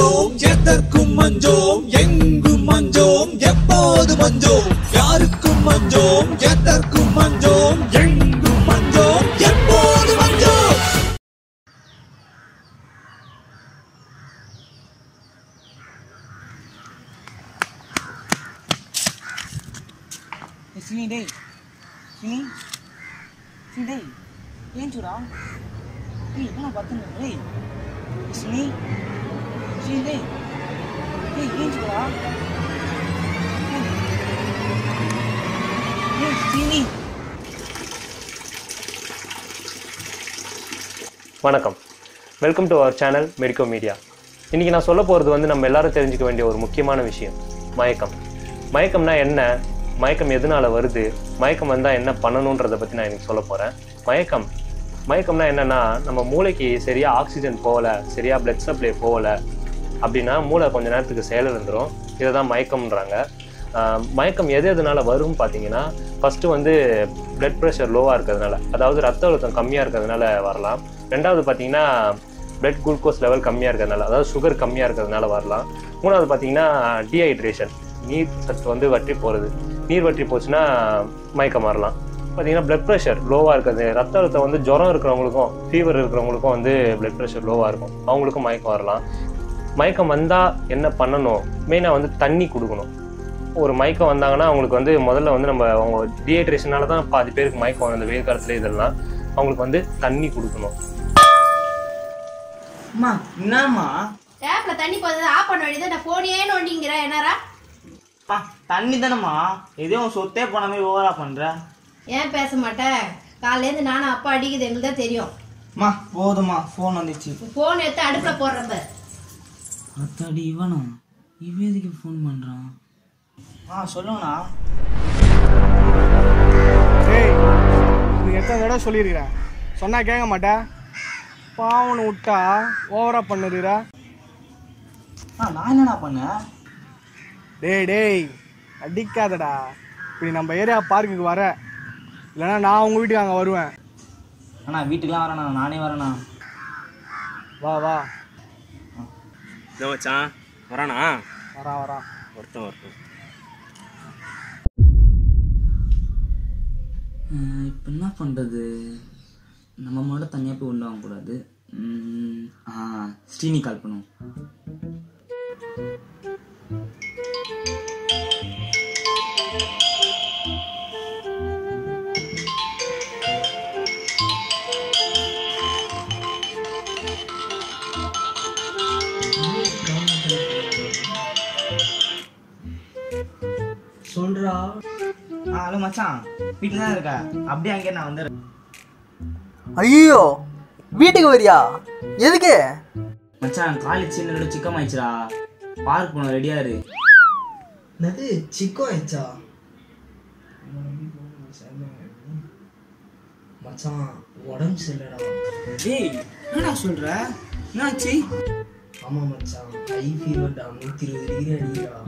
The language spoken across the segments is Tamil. மஞ்சோம், எதற்கும் மஞ்சோம், எங்கும் மஞ்சோம், எப்போது மஞ்சோம், யாருக்கும் மஞ்சோம், எதற்கும் மஞ்சோம், எங்கும் மஞ்சோம், எப்போது மஞ்சோம். சினி டே, சினி, சினி டே, ஏன் சூரா? ஏய், என்ன பார்த்துங்க? ஏய், சினி, சினி டே, ஏய், ஏன் சூரா? ஏய், சினி. வணக்கம், welcome to our channel medico media. இன்னைக்கு நான் சொல்ல போகிறது வந்து நம்ம எல்லாரும் தெரிஞ்சுக்க வேண்டிய ஒரு முக்கியமான விஷயம், மயக்கம். மயக்கம்னா என்ன, மயக்கம் எதனால வருது, மயக்கம் வந்தால் என்ன பண்ணணுன்றதை பற்றி நான் எனக்கு சொல்ல போகிறேன். மயக்கம்னா என்னென்னா, நம்ம மூளைக்கு சரியாக ஆக்சிஜன் போகலை, சரியாக பிளட் சப்ளை போகலை அப்படின்னா மூளை கொஞ்சம் நேரத்துக்கு செயலிழந்துடும். இதை தான் மயக்கம்ன்றாங்க. மயக்கம் எதனால வரும்னு பார்த்தீங்கன்னா, ஃபஸ்ட்டு வந்து பிளட் ப்ரெஷர் லோவாக இருக்கிறதுனால, அதாவது ரத்த அழுத்தம் கம்மியாக இருக்கிறதுனால வரலாம். ரெண்டாவது பார்த்தீங்கன்னா பிளட் குளுக்கோஸ் லெவல் கம்மியாக இருக்கிறதுனால, அதாவது சுகர் கம்மியாக இருக்கிறதுனால வரலாம். மூணாவது பார்த்தீங்கன்னா டீஹைட்ரேஷன், நீர் சத்து வந்து வற்றி போகிறது, நீர் வற்றி போச்சுன்னா மயக்கம் வரலாம். பார்த்தீங்கன்னா பிளட் ப்ரெஷர் லோவாக இருக்கிறது, ரத்த அழுத்தம் வந்து ஜுரம் இருக்கிறவங்களுக்கும் ஃபீவர் இருக்கிறவங்களுக்கும் வந்து பிளட் ப்ரெஷர் லோவாக இருக்கும், அவங்களுக்கும் மயக்கம் வரலாம். மயக்கம் வந்தால் என்ன பண்ணணும், மெயினாக வந்து தண்ணி கொடுக்கணும். ஒரு மயக்கம் வந்தாங்கன்னா அவங்களுக்கு வந்து முதல்ல வந்து நம்ம அவங்க டீஹைட்ரேஷனால தான் பாதி பேருக்கு மயக்கம் வரும், அந்த வெயில் காலத்தில் இதெல்லாம் அவங்களுக்கு வந்து தண்ணி கொடுக்கணும். என்னம்மா டேப்ல தண்ணி போடுறது ஆஃப் பண்ண வேண்டியது, நான் ஃபோனையே நோண்டிங்கற என்னடா? தண்ணி தானம்மா, எதையும் சொத்தே போன மாதிரி ஓவரா பண்ற. ஏன் பேச மாட்டேன், காலையிலேருந்து நானும் அப்பா அடிக்குது எங்களுக்கு தான் தெரியும். அம்மா போதுமா, ஃபோன் வந்துச்சு, ஃபோன் எடுத்து அடுப்புல போடுறப்ப அத்தாடி இவனும் இவனுக்கு ஃபோன் பண்றான். சொல்லுங்கண்ணா. ஏய், நீ எத்தனை தடவை சொல்லியிருக்கிறேன், சொன்னா கேட்க மாட்டேன், பாவனை விட்டா ஓவரா பண்ணுறீரா? நான் என்னடா பண்ணேன்? டேய் டேய், அடிக்காதடா, இப்படி நம்ம ஏரியா பார்க்குக்கு வர, இல்லைனா நான் உங்கள் வீட்டுக்கு அங்கே வருவேன். அண்ணா வீட்டுக்கெலாம் வரேண்ணா, நானே வரேண்ணா. வா வா, இதோ வச்சான் வரானா? வரான் வரான், வருத்தம் வருத்தம். இப்போ என்ன பண்ணுறது, நம்ம மட்டும் தனியாக போய் உள்ள வாங்கக்கூடாது. ஸ்ரீனி கால் பண்ணுவோம். சொல்றா. ஹலோ மச்சான், வீட்டுல தான் இருக்க? அப்படியே அங்கே நான் வந்துறேன். ஐயோ, வீட்டுக்கு வரியா? எதுக்கு? மச்சான் காலேஜ் சின்னோட சிக்கம் ஆயிடுச்சுடா, பார்க் போன ரெடியா இரு. என்னது சிக்கம் ஆயிடுச்சா? மச்சான் உடம்பு சரியில்லடா. ஏய், என்னடா சொல்ற, என்னாச்சு? ஆமா மச்சான், ஹை ஃபீவர்டா, 120 டிகிரி அடிக்குடா.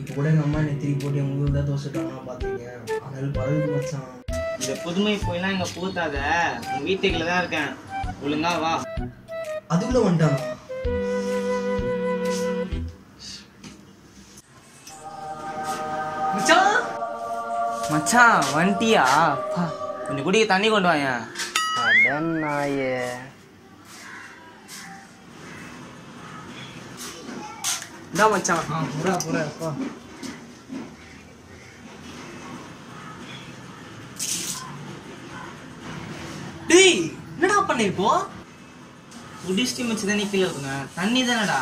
இப்போ கூட எங்கள் அம்மா என்னை திருப்பி போட்டு எங்கள் ஊரில் தான் தோசிட்டாங்கன்னா பார்த்துங்க, அதனால பரவுது மச்சான். இந்த புதுமை போயெல்லாம் எங்கள் பூத்தாத, உங்கள் வீட்டுக்குள்ள தான் இருக்கேன், ஒழுங்கா வா. அதுக்குள்ளே வந்துட்டான். மச்சான் மச்சான் வண்டியா, கொஞ்சம் குடிக்க தண்ணி கொண்டு வாங்க. அடநாயே, இந்தா மச்சான். புறா புறா அப்பா. டேய், என்னடா பண்ண இப்போ? குடிஸ்டி மச்சு தண்ணி கீழே இருக்குங்க, தண்ணி தானடா,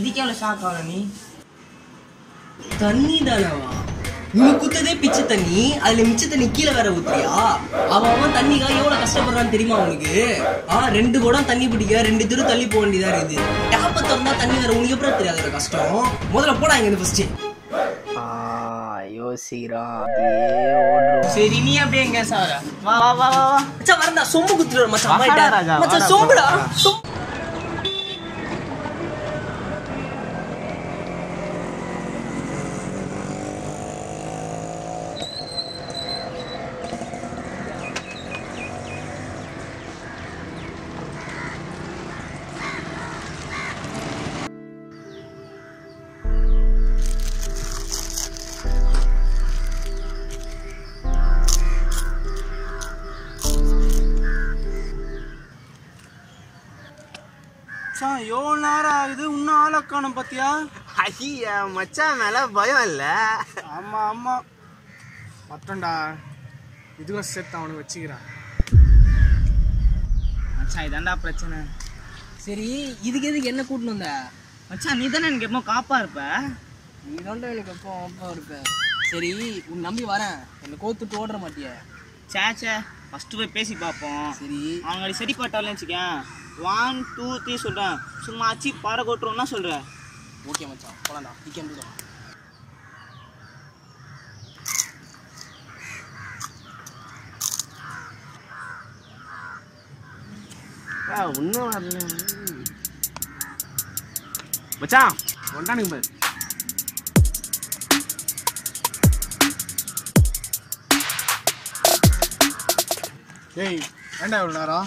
இதுக்கே அவ்வளோ ஷாக் ஆகல நீ? தண்ணி தானவா நீ குத்ததே? பிச்சை தண்ணி, அதில் மிச்ச தண்ணி கீழே வேற ஊற்றியா? அவன் தண்ணிக்காக எவ்வளோ கஷ்டப்படுறான்னு தெரியுமா அவனுக்கு? 2 குடம் தண்ணி பிடிக்க 2 திரு தள்ளி போக வேண்டியதாக இருக்குது. டேப்பை திறந்தா தண்ணி வேற, உனக்கு எப்பறம் தெரியாது வேற கஷ்டம்? முதல்ல போடா இங்கே ஃபர்ஸ்ட்டு. யோசிக்கிறான், சரி நீ அப்படியே எங்க சார் வா வா வா வா வா. மச்சான் வரந்தா சொம்பு குத்துட்டு மச்சான். மச்சான் சொம்புடா. மச்சான் எவ்வளவு நேரம் ஆகுது இன்னும் ஆளக்கான பாத்தியா? ஐயா மச்சான் மேல பயம் இல்ல. ஆமா ஆமா மட்டண்டா இதுவும் சேர்த்து அவனுக்கு வச்சுக்கிறான். மச்சான் இதாண்டா பிரச்சனை. சரி இதுக்கு எதுக்கு என்ன கூட்டின்னு வந்த? மச்சான் நீ தானே எனக்கு எப்போ காப்பா இருப்ப, நீ தாண்டா எனக்கு எப்போ காப்பா இருப்ப. சரி உன் நம்பி வரேன், என்னை கோத்துட்டு ஓடுற மாட்டியா? சேச்சே ஃபஸ்ட்டு போய் பேசி பார்ப்போம். சரி அவங்க சரி பார்த்தாலும் வச்சுக்கேன் 1 2 3 சொல்கிறேன், சும்மா ஆச்சு பாறை கொட்டுறோம்னா சொல்கிறேன். ஓகே மச்சான் போலாம்டா. டிக்கெட் எடுத்துக்கலாம். ஒன்றும் வரல மச்சான், ஒன்றானுங்க பாரு. ஏய் ஏண்டா இவ்வளோ நேரம்?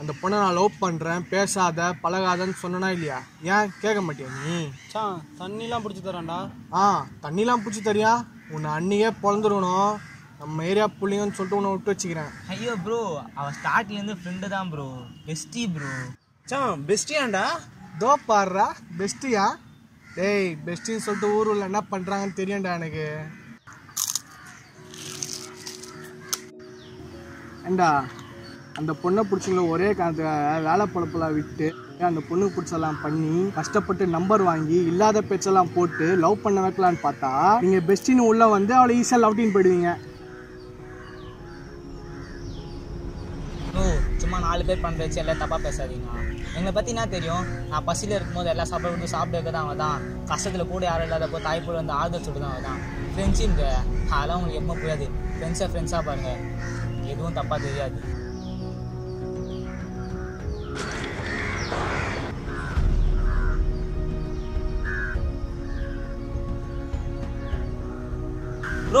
அந்த பொண்ணை நான் லவ் பண்ணுறேன் பேசாத பழகாதன்னு சொன்னா இல்லையா? ஏன் கேட்க மாட்டியா நீ? சா தண்ணிலாம் பிடிச்சி தரான்டா. ஆ தண்ணிலாம் பிடிச்சி தரியா? உன்னை அன்னியே பிறந்துருக்கணும். நம்ம ஏரியா பிள்ளைங்கன்னு சொல்லிட்டு உன்னை விட்டு வச்சுக்கிறேன். ஐயோ ப்ரோ அவன் ஸ்டார்டிங்லேருந்து ஃப்ரெண்டு தான் ப்ரோ, பெஸ்டி ப்ரோ. சா பெஸ்டியாண்டா தோ பாடுறா பெஸ்டியா? டேய் பெஸ்டின்னு சொல்லிட்டு ஊரில் என்ன பண்ணுறாங்கன்னு தெரியும்டா எனக்கு. ஏண்டா அந்த பொண்ணை பிடிச்சிங்கள ஒரே காரணத்துக்காக வேலை பழப்பெல்லாம் விட்டு அந்த பொண்ணுக்கு பிடிச்செல்லாம் பண்ணி கஷ்டப்பட்டு நம்பர் வாங்கி இல்லாத பேச்செல்லாம் போட்டு லவ் பண்ண வைக்கலான்னு பார்த்தா நீங்கள் பெஸ்டின்னு உள்ளே வந்து அவளை ஈஸியாக லவ்டின்னு போயிடுவீங்க. ஓ சும்மா 4 பேர் பண்ணுறச்சு எல்லாம் தப்பாக பேசாதீங்க. எங்களை பற்றி என்ன தெரியும்? நான் பசியில் இருக்கும்போது எல்லாம் சாப்பிட்டு சாப்பிட்டு அவன் தான், கஷ்டத்தில் கூட யாரும் இல்லாதப்போ தாய்ப்போடு வந்து ஆதரவு சொல்லிட்டு அவன் தான். ஃப்ரெண்ட்ஸுங்க அதெல்லாம் உங்களுக்கு எப்போ புரியாது. ஃப்ரெண்ட்ஸாக ஃப்ரெண்ட்ஸாக பாருங்கள், எதுவும் தப்பாக தெரியாது. ப்ரோ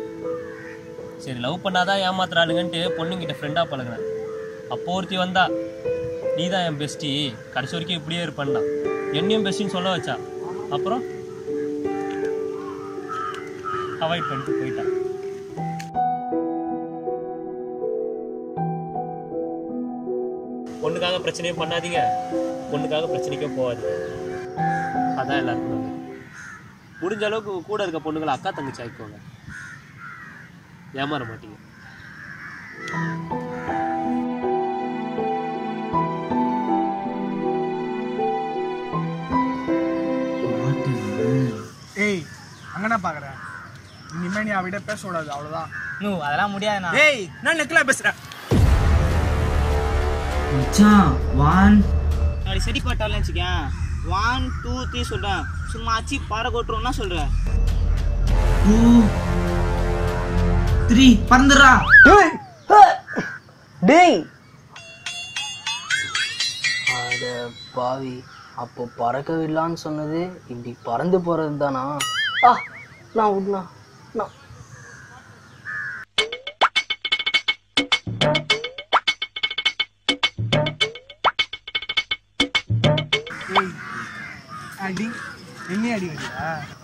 சரி லவ் பண்ணாதான் ஏமாத்துறாளுங்கன்ட்டு பொண்ணுங்கிட்ட ஃப்ரெண்டாக பழகினேன். அப்போ ஒருத்தி வந்தா, நீ தான் என் பெஸ்டி, கடைசி வரைக்கும் இப்படியே இருப்பண்ணா, என்னையும் பெஸ்டின்னு சொல்ல வச்சா. அப்புறம் அவாய்ட் பண்ணிட்டு போயிட்டான். பொண்ணுக்காக பிரச்சனையும் பண்ணாதீங்க, பொண்ணுக்காக பிரச்சனைக்கும் போகாதீங்க. அதான் எல்லாருக்கும் முடிஞ்ச அளவுக்கு கூட இருக்க பொண்ணுங்களை அக்கா தங்கச்சி ஆகிக்கோங்க, ஏமாற மாட்டீங்க. ஏய் அங்கண்ணா பார்க்குறேன், இனிமேல் நீ அவட பேச கூடாது அவ்வளோதான். இன்னும் அதெல்லாம் முடியாது. ஏய் நான் நெக்கில் பேசுகிறேன். மச்சான் 1 சரி பார்த்தாலும் வச்சுக்கேன் 1 2 3 சொல்கிறேன், சும்மா ஆச்சு பாறை கொட்டுறோம்னா சொல்கிறேன். 2 3 பறந்துடுறா. டேய் அட பாவி, அப்போ பறக்க விடலான்னு சொன்னது இப்படி பறந்து போகிறது தானா? ஆ நான் விடலாம்.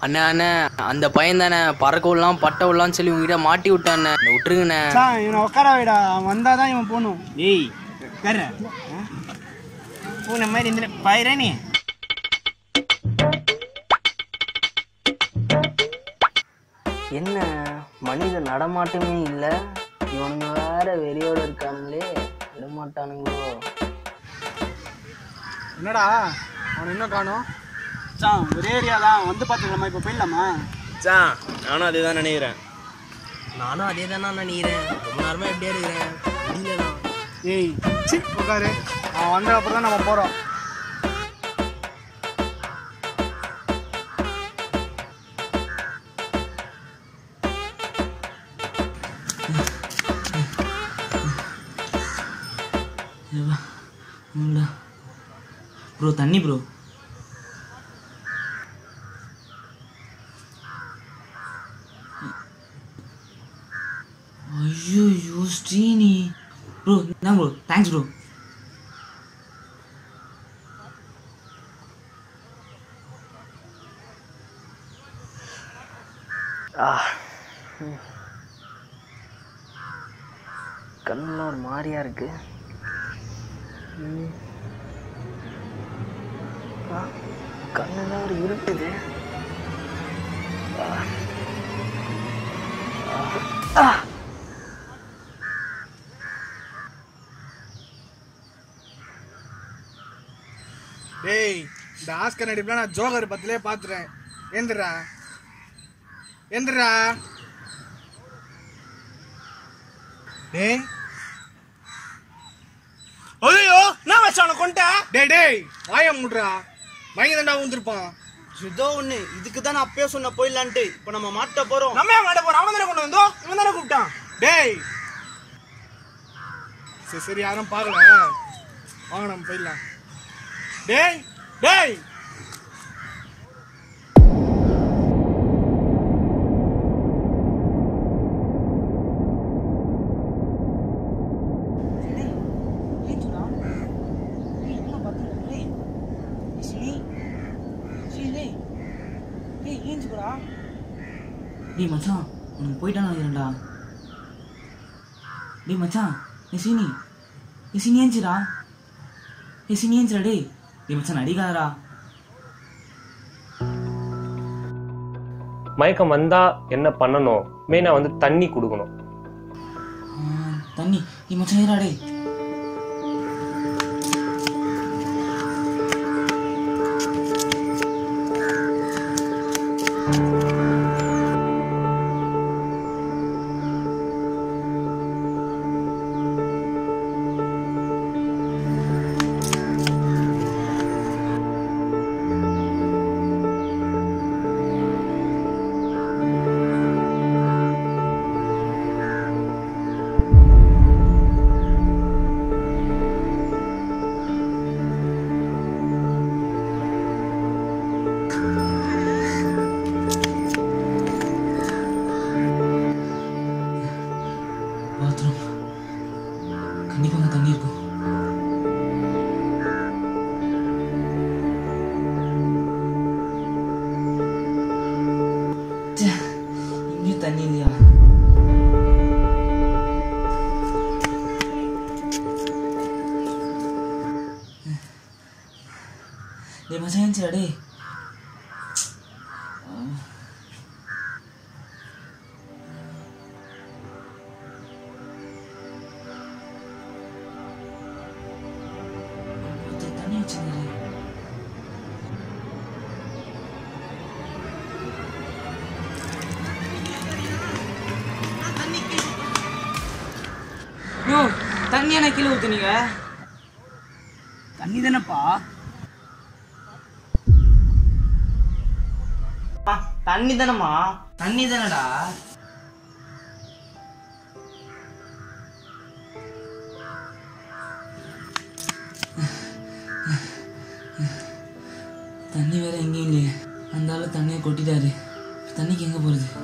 அண்ணா அண்ணா அந்த பையன் தானே பறக்க விடலாம் பட்ட விடலான்னு சொல்லி உங்ககிட்ட மாட்டி விட்டானே, விட்டுருங்கண்ணே. இவனை உட்கார வைடா, வந்தாதான் இவன் போகணும். ஏய் கரு பூனை மாதிரி இந்த பயிரே. என்ன மனித நடமாட்டமே இல்லை, இவனுங்க வேற வெளியோட இருக்கானுங்களே, நடமாட்டானுங்களோ? என்னடா அவன் இன்னும் காணும்? Sam, area down. What the path is my pupilla, Sam, Nana did an era. Nana did an era. Marma did it. Hey, chick, I wonder upon a poro. Bro, Tanni, bro. You Steenie. Bro, no, bro. Thanks, bro. Kanna or Maria irukku. Kanna or iruttude. Hey, the Askan had a jogger, but lay patre. Indra. Hey, oh, now I saw a contact. Day, I am Mudra. My own Drupa. You don't need the Katana person of Poilante, Panamata Poro. I'm not a good time. Day, Cecilia, I'm Parla. I'm Pilla. Day! Hey, மயக்கம் வந்தா என்ன பண்ணணும் மேனா வந்து தண்ணி குடுக்கணும் தண்ணி மச்சான் ஏறா டேய் What are you doing here? What are you doing here? What are you doing here? What are you doing here?